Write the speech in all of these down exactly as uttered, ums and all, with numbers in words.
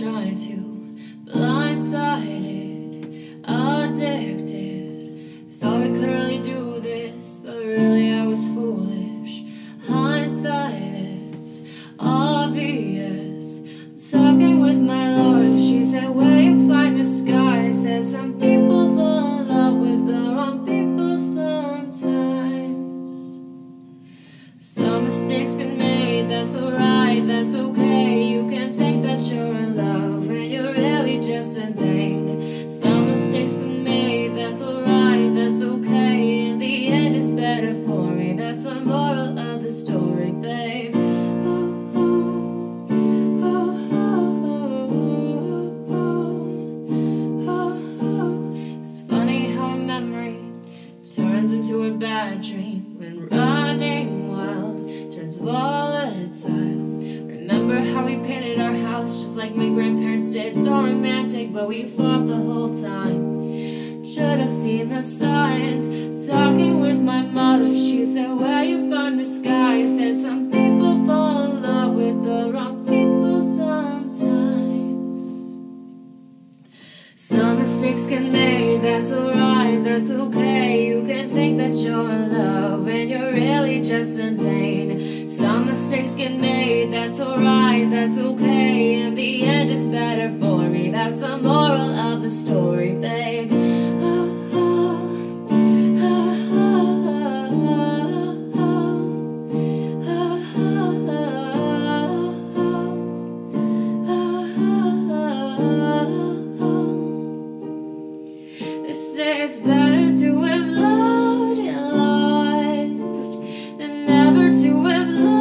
Trying to blindsided, addicted. Thought we could really do this, but really I was foolish. Hindsight, it's obvious. Talking with my lawyer, she said, "Where you find the sky?" I said, "Some people fall in love with the wrong people sometimes. Some mistakes get made. That's alright. That's okay. You can think that you're." And pain. Some mistakes were made, that's alright, that's okay. In the end it's better for me, that's the moral of the story, babe. Ooh, ooh, ooh, ooh, ooh, ooh, ooh. It's funny how memory turns into a bad dream. When running wild turns volatile. Remember how we painted our house just like my grandparents did? So romantic, but we fought the whole time. Should have seen the signs. Talking with my mother, she said, "Where you find the sky?" I said, "Some people fall in love with the wrong people sometimes. Some mistakes get made, that's alright, that's okay. You can think that you're in love and you're really just in pain. Some mistakes get made, that's alright, that's okay. In the end it's better for me, that's the moral of the story, babe." Oh, oh, oh, oh, oh, oh, oh, oh, oh. They say it's better to have loved and lost than never to have loved.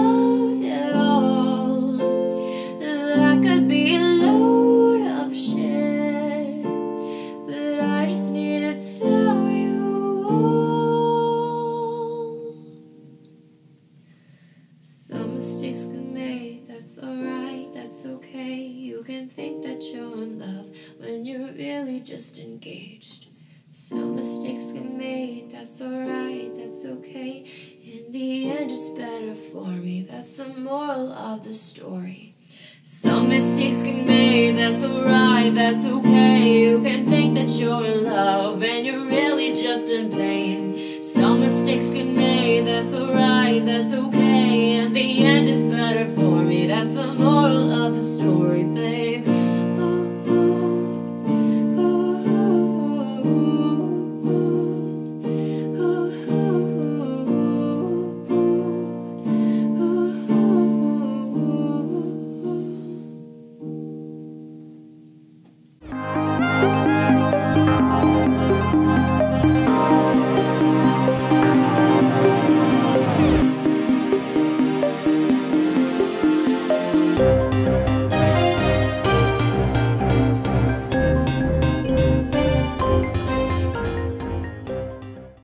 Some mistakes get made, that's alright, that's okay. You can think that you're in love when you're really just engaged. Some mistakes get made, that's alright, that's okay. In the end it's better for me, that's the moral of the story. Some mistakes get made, that's alright, that's okay. You can think that you're in love and you're really just in pain. Some mistakes get made, that's alright, that's okay.